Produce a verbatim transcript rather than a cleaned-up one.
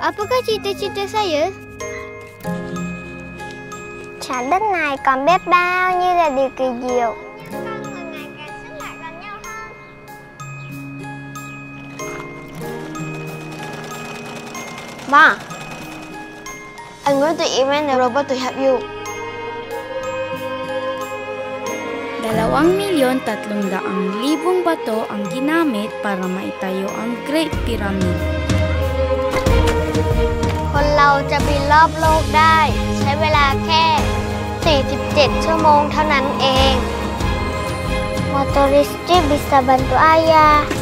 Apakah cita-cita saya? Trái đất này còn biết bao nhiêu là điều kỳ diệu. Ma, anh muốn tụi em ăn robot to help you. Dalawang milyon tatlong daang libong bato ang ginamit para maitayo ang Great Pyramid. คนเราจะบินรอบโลกได้ใช้เวลาแค่สี่สิบเจ็ดชั่วโมงเท่านั้นเอง Motoris bisa bantu ayah